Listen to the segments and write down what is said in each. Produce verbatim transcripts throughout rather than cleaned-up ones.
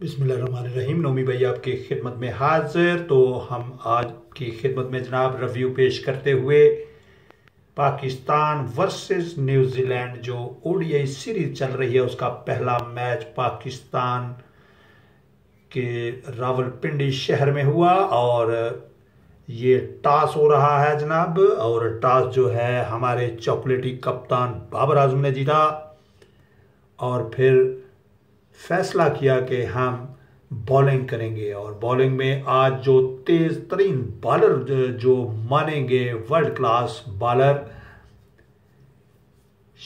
बिस्मिल्लाहिर्रहमानिर्रहीम। नोमी भाई आपकी खिदमत में हाजिर। तो हम आज की खिदमत में जनाब रिव्यू पेश करते हुए पाकिस्तान वर्सेस न्यूजीलैंड जो ओडीआई सीरीज चल रही है उसका पहला मैच पाकिस्तान के रावलपिंडी शहर में हुआ और ये टॉस हो रहा है जनाब। और टॉस जो है हमारे चॉकलेटी कप्तान बाबर आजम ने जीता और फिर फैसला किया कि हम बॉलिंग करेंगे। और बॉलिंग में आज जो तेज़ तरीन बॉलर जो मानेंगे world class bowler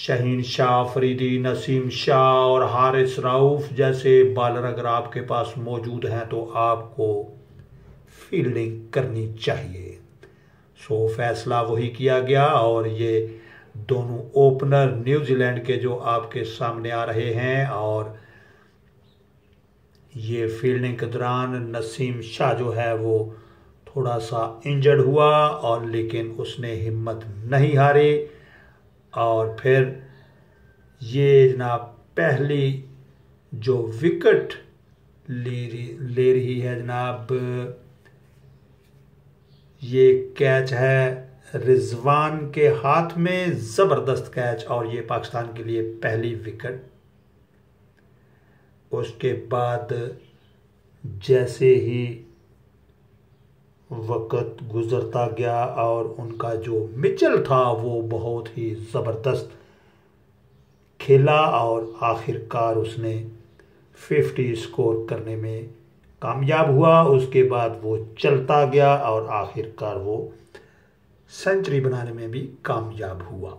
Shaheen Shah Afridi, Naseem Shah और हारिस रऊफ जैसे बॉलर अगर आपके पास मौजूद हैं तो आपको फील्डिंग करनी चाहिए। सो फैसला वही किया गया। और ये दोनों ओपनर न्यूजीलैंड के जो आपके सामने आ रहे हैं और ये फील्डिंग के दौरान नसीम शाह जो है वो थोड़ा सा इंजर्ड हुआ और लेकिन उसने हिम्मत नहीं हारी। और फिर ये जनाब पहली जो विकेट ले रही ले रही है जनाब ये कैच है रिजवान के हाथ में, ज़बरदस्त कैच और ये पाकिस्तान के लिए पहली विकेट। उसके बाद जैसे ही वक़्त गुज़रता गया और उनका जो मिचल था वो बहुत ही ज़बरदस्त खेला और आखिरकार उसने फिफ्टी स्कोर करने में कामयाब हुआ। उसके बाद वो चलता गया और आखिरकार वो सेंचुरी बनाने में भी कामयाब हुआ।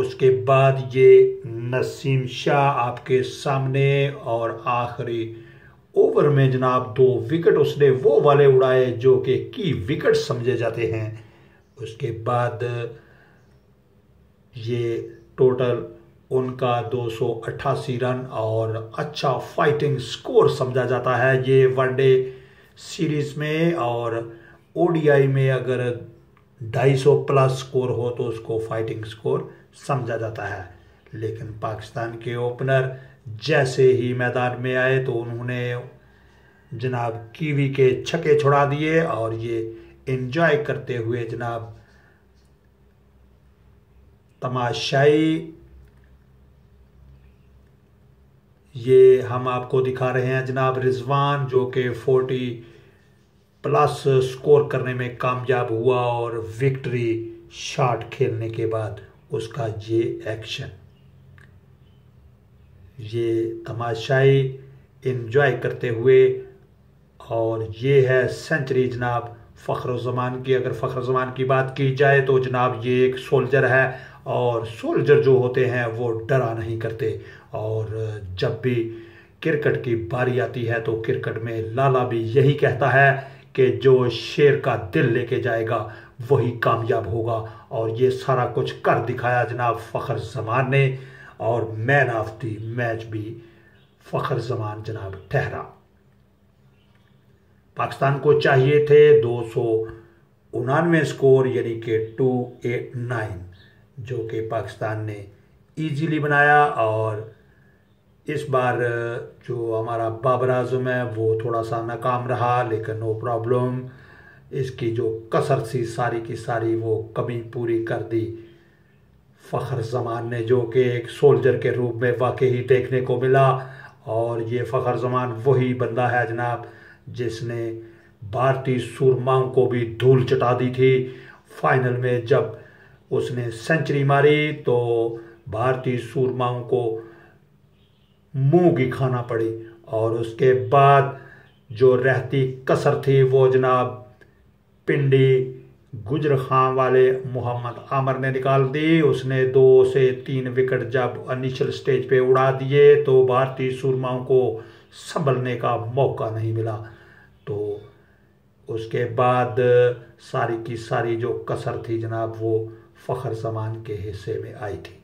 उसके बाद ये नसीम शाह आपके सामने और आखिरी ओवर में जनाब दो विकेट उसने वो वाले उड़ाए जो कि की विकेट समझे जाते हैं। उसके बाद ये टोटल उनका दो सौ अट्ठासी रन और अच्छा फाइटिंग स्कोर समझा जाता है ये वनडे सीरीज़ में। और ओडीआई में अगर दो सौ पचास प्लस स्कोर हो तो उसको फाइटिंग स्कोर समझा जाता है। लेकिन पाकिस्तान के ओपनर जैसे ही मैदान में आए तो उन्होंने जनाब कीवी के छक्के छुड़ा दिए और ये एंजॉय करते हुए जनाब तमाशाई ये हम आपको दिखा रहे हैं जनाब रिजवान जो कि फोर्टी प्लस स्कोर करने में कामयाब हुआ और विक्ट्री शॉट खेलने के बाद उसका ये एक्शन ये तमाशाई एंजॉय करते हुए। और ये है सेंचुरी जनाब फ़खर ज़मान की। अगर फ़खर ज़मान की बात की जाए तो जनाब ये एक सोल्जर है और सोल्जर जो होते हैं वो डरा नहीं करते और जब भी क्रिकेट की बारी आती है तो क्रिकेट में लाला भी यही कहता है कि जो शेर का दिल लेके जाएगा वही कामयाब होगा। और ये सारा कुछ कर दिखाया जनाब फ़खर ज़मान ने और मैन ऑफ द मैच भी फ़खर ज़मान जनाब ठहरा। पाकिस्तान को चाहिए थे दो सौ उनानवे स्कोर यानी कि टू एट नाइन, जो कि पाकिस्तान ने ईजीली बनाया। और इस बार जो हमारा बाबर आजम है वो थोड़ा सा नाकाम रहा लेकिन नो प्रॉब्लम, इसकी जो कसर थी सारी की सारी वो कमी पूरी कर दी फ़खर ज़मान ने, जो कि एक सोल्जर के रूप में वाकई ही देखने को मिला। और ये फ़खर ज़मान वही बंदा है जनाब जिसने भारतीय सूरमाओं को भी धूल चटा दी थी। फाइनल में जब उसने सेंचुरी मारी तो भारतीय सूरमाओं को मुँह की खाना पड़ी। और उसके बाद जो रहती कसर थी वो जनाब पिंडी गुजर खां वाले मोहम्मद आमिर ने निकाल दी। उसने दो से तीन विकेट जब इनिशियल स्टेज पे उड़ा दिए तो भारतीय सूरमाओं को संभलने का मौका नहीं मिला। तो उसके बाद सारी की सारी जो कसर थी जनाब वो फ़खर ज़मान के हिस्से में आई थी।